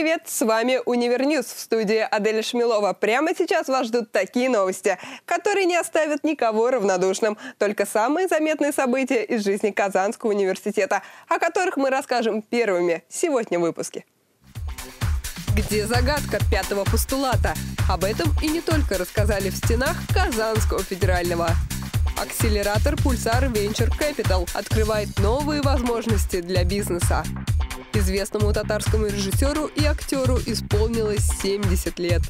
привет! С вами УниверNews, в студии Адель Шемилова. Прямо сейчас вас ждут такие новости, которые не оставят никого равнодушным. Только самые заметные события из жизни Казанского университета, о которых мы расскажем первыми сегодня в выпуске. Где загадка пятого постулата? Об этом и не только рассказали в стенах Казанского федерального. Акселератор Pulsar Venture Capital открывает новые возможности для бизнеса. Известному татарскому режиссеру и актеру исполнилось 70 лет.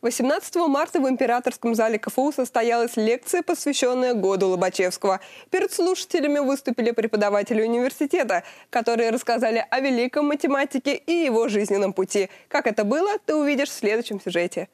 С 18 марта в Императорском зале КФУ состоялась лекция, посвященная году Лобачевского. Перед слушателями выступили преподаватели университета, которые рассказали о великом математике и его жизненном пути. Как это было, ты увидишь в следующем сюжете.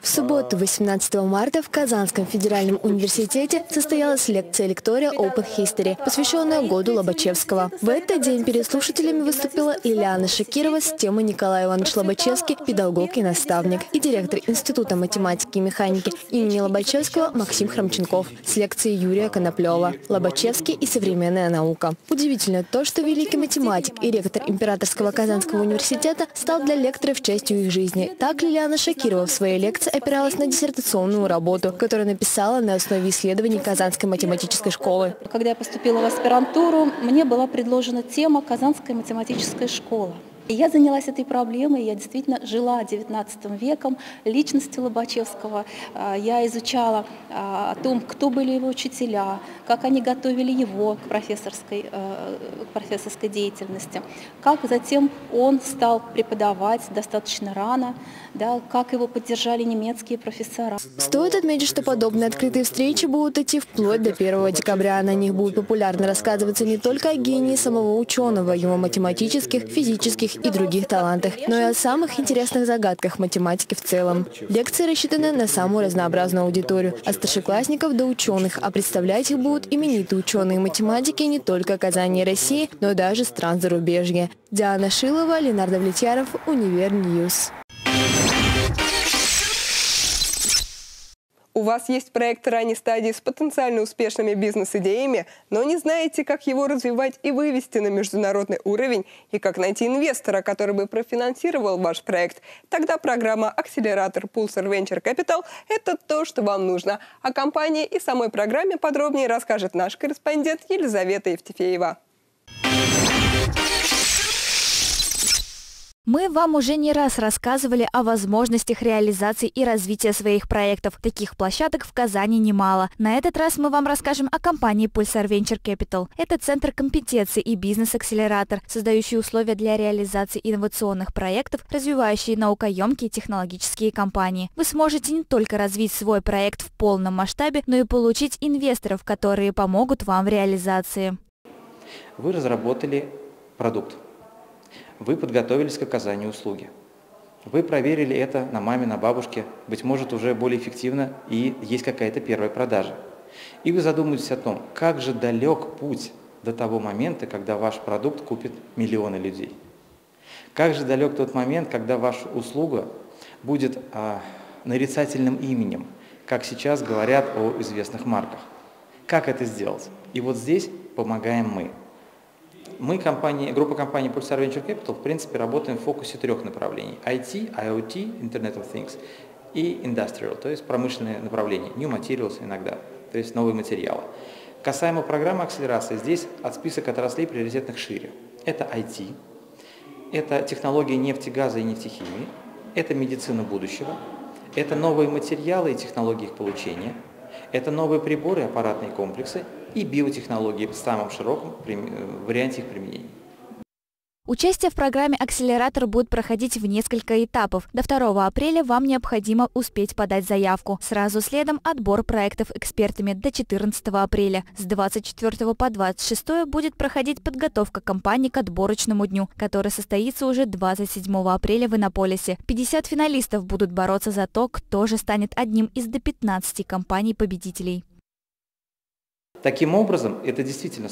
В субботу, 18 марта, в Казанском федеральном университете состоялась лекция лектория Open History, посвященная году Лобачевского. В этот день перед слушателями выступила Ильяна Шакирова с темой «Николай Иванович Лобачевский, педагог и наставник», и директор Института математики и механики имени Лобачевского Максим Хромченков с лекцией Юрия Коноплева «Лобачевский и современная наука». Удивительно то, что великий математик и ректор Императорского Казанского университета стал для лекторов частью их жизни. Так Ильяна Шакирова в своей лекции опиралась на диссертационную работу, которую написала на основе исследований Казанской математической школы. Когда я поступила в аспирантуру, мне была предложена тема «Казанская математическая школа». И я занялась этой проблемой, я действительно жила XIX веком, личностью Лобачевского. Я изучала о том, кто были его учителя, как они готовили его к профессорской деятельности, как затем он стал преподавать достаточно рано, да, как его поддержали немецкие профессора. Стоит отметить, что подобные открытые встречи будут идти вплоть до 1 декабря. На них будет популярно рассказываться не только о гении самого ученого, его математических, физических и других талантах, но и о самых интересных загадках математики в целом. Лекции рассчитаны на самую разнообразную аудиторию, от старшеклассников до ученых, а представлять их будут именитые ученые-математики не только Казани и России, но даже стран зарубежья. Диана Шилова, Линар Давлетьяров, УниверNews. У вас есть проект ранней стадии с потенциально успешными бизнес-идеями, но не знаете, как его развивать и вывести на международный уровень, и как найти инвестора, который бы профинансировал ваш проект? Тогда программа «Акселератор Pulsar Venture Capital» – это то, что вам нужно. О компании и самой программе подробнее расскажет наш корреспондент Елизавета Евтифеева. Мы вам уже не раз рассказывали о возможностях реализации и развития своих проектов. Таких площадок в Казани немало. На этот раз мы вам расскажем о компании Pulsar Venture Capital. Это центр компетенций и бизнес-акселератор, создающий условия для реализации инновационных проектов, развивающий наукоемкие технологические компании. Вы сможете не только развить свой проект в полном масштабе, но и получить инвесторов, которые помогут вам в реализации. Вы разработали продукт. Вы подготовились к оказанию услуги. Вы проверили это на маме, на бабушке, быть может, уже более эффективно, и есть какая-то первая продажа. И вы задумаетесь о том, как же далек путь до того момента, когда ваш продукт купит миллионы людей. Как же далек тот момент, когда ваша услуга будет нарицательным именем, как сейчас говорят о известных марках. Как это сделать? И вот здесь помогаем мы. Мы, группа компаний Pulsar Venture Capital, в принципе, работаем в фокусе трех направлений. IT, IoT, Internet of Things и Industrial, то есть промышленные направления, New Materials иногда, то есть новые материалы. Касаемо программы акселерации, здесь от список отраслей приоритетных шире. Это IT, это технологии нефти, газа и нефтехимии, это медицина будущего, это новые материалы и технологии их получения, это новые приборы, аппаратные комплексы и биотехнологии в самом широком варианте их применения. Участие в программе «Акселератор» будет проходить в несколько этапов. До 2 апреля вам необходимо успеть подать заявку. Сразу следом отбор проектов экспертами до 14 апреля. С 24 по 26 будет проходить подготовка компаний к отборочному дню, который состоится уже 27 апреля в Иннополисе. 50 финалистов будут бороться за то, кто же станет одним из до 15 компаний-победителей. Таким образом, это действительно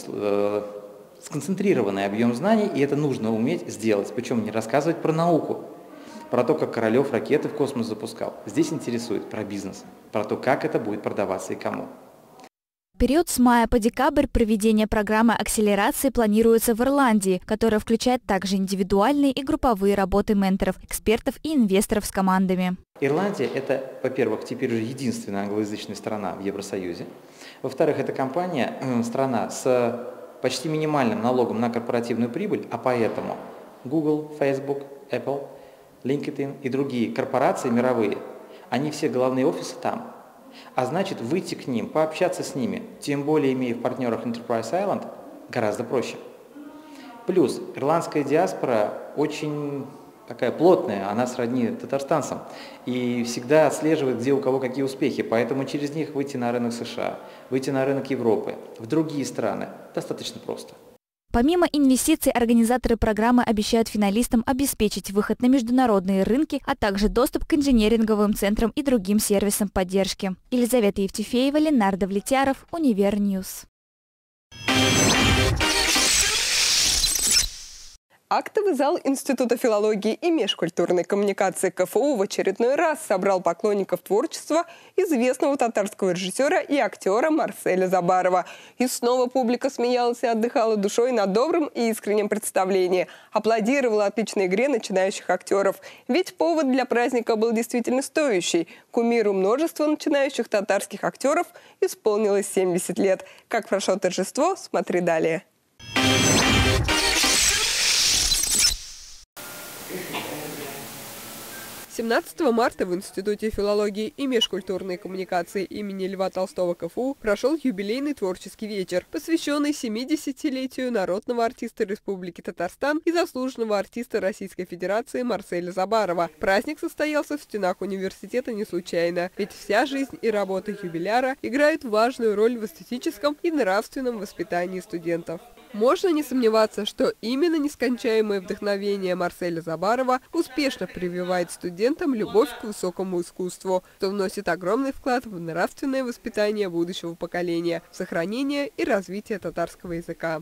сконцентрированный объем знаний, и это нужно уметь сделать, причем не рассказывать про науку, про то, как Королев ракеты в космос запускал. Здесь интересует про бизнес, про то, как это будет продаваться и кому. Период с мая по декабрь проведение программы акселерации планируется в Ирландии, которая включает также индивидуальные и групповые работы менторов, экспертов и инвесторов с командами. Ирландия – это, во-первых, теперь уже единственная англоязычная страна в Евросоюзе. Во-вторых, это компания, страна с почти минимальным налогом на корпоративную прибыль, а поэтому Google, Facebook, Apple, LinkedIn и другие корпорации мировые, они все главные офисы там. А значит, выйти к ним, пообщаться с ними, тем более имея в партнерах Enterprise Island, гораздо проще. Плюс ирландская диаспора очень такая плотная, она сродни татарстанцам, и всегда отслеживает, где у кого какие успехи, поэтому через них выйти на рынок США, выйти на рынок Европы, в другие страны достаточно просто. Помимо инвестиций, организаторы программы обещают финалистам обеспечить выход на международные рынки, а также доступ к инжиниринговым центрам и другим сервисам поддержки. Елизавета Евтифеева, Линардо Влетяров, УниверNews. Актовый зал Института филологии и межкультурной коммуникации КФУ в очередной раз собрал поклонников творчества известного татарского режиссера и актера Марселя Забарова. И снова публика смеялась и отдыхала душой на добром и искреннем представлении. Аплодировала отличной игре начинающих актеров. Ведь повод для праздника был действительно стоящий. Кумиру множества начинающих татарских актеров исполнилось 70 лет. Как прошло торжество, смотри далее. С 17 марта в Институте филологии и межкультурной коммуникации имени Льва Толстого КФУ прошел юбилейный творческий вечер, посвященный 70-летию народного артиста Республики Татарстан и заслуженного артиста Российской Федерации Марселя Забарова. Праздник состоялся в стенах университета не случайно, ведь вся жизнь и работа юбиляра играют важную роль в эстетическом и нравственном воспитании студентов. Можно не сомневаться, что именно нескончаемое вдохновение Марселя Забарова успешно прививает студентам любовь к высокому искусству, что вносит огромный вклад в нравственное воспитание будущего поколения, в сохранение и развитие татарского языка.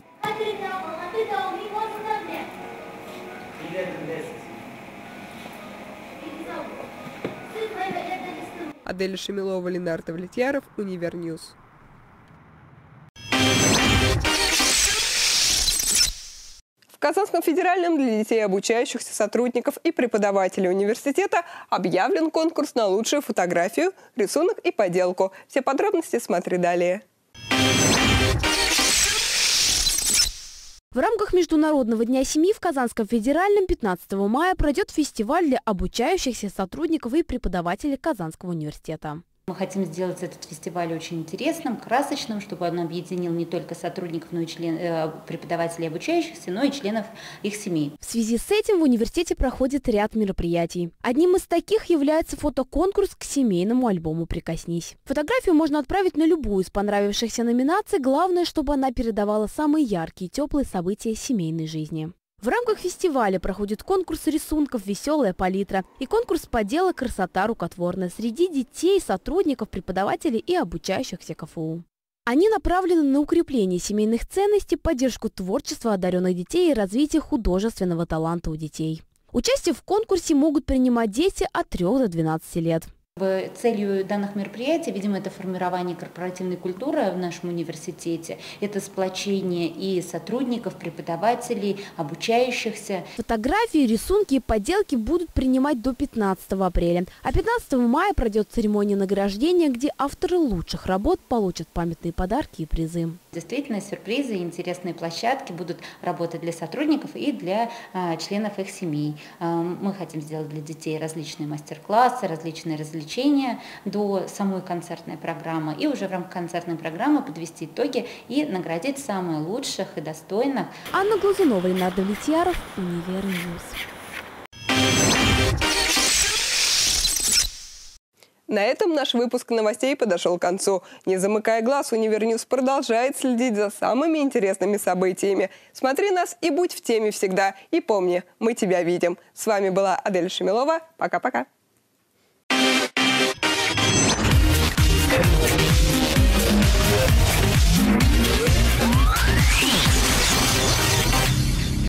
Адель Шимилова, Линардо Влетяров, УниверNews. В Казанском федеральном для детей обучающихся сотрудников и преподавателей университета объявлен конкурс на лучшую фотографию, рисунок и поделку. Все подробности смотри далее. В рамках Международного дня семьи в Казанском федеральном 15 мая пройдет фестиваль для обучающихся сотрудников и преподавателей Казанского университета. Мы хотим сделать этот фестиваль очень интересным, красочным, чтобы он объединил не только сотрудников, но и преподавателей обучающихся, но и членов их семей. В связи с этим в университете проходит ряд мероприятий. Одним из таких является фотоконкурс к семейному альбому «Прикоснись». Фотографию можно отправить на любую из понравившихся номинаций. Главное, чтобы она передавала самые яркие и теплые события семейной жизни. В рамках фестиваля проходит конкурс рисунков «Веселая палитра» и конкурс поделок «Красота рукотворная» среди детей, сотрудников, преподавателей и обучающихся КФУ. Они направлены на укрепление семейных ценностей, поддержку творчества одаренных детей и развитие художественного таланта у детей. Участие в конкурсе могут принимать дети от 3 до 12 лет. Целью данных мероприятий, видимо, это формирование корпоративной культуры в нашем университете, это сплочение и сотрудников, преподавателей, обучающихся. Фотографии, рисунки и поделки будут принимать до 15 апреля. А 15 мая пройдет церемония награждения, где авторы лучших работ получат памятные подарки и призы. Действительно, сюрпризы и интересные площадки будут работать для сотрудников и для членов их семей. Мы хотим сделать для детей различные мастер-классы, различные развлечения до самой концертной программы. И уже в рамках концертной программы подвести итоги и наградить самых лучших и достойных. Анна Глазунова, Нада Литьяров, УниверNews. На этом наш выпуск новостей подошел к концу. Не замыкая глаз, УниверNews продолжает следить за самыми интересными событиями. Смотри нас и будь в теме всегда. И помни, мы тебя видим. С вами была Адель Шемилова. Пока-пока.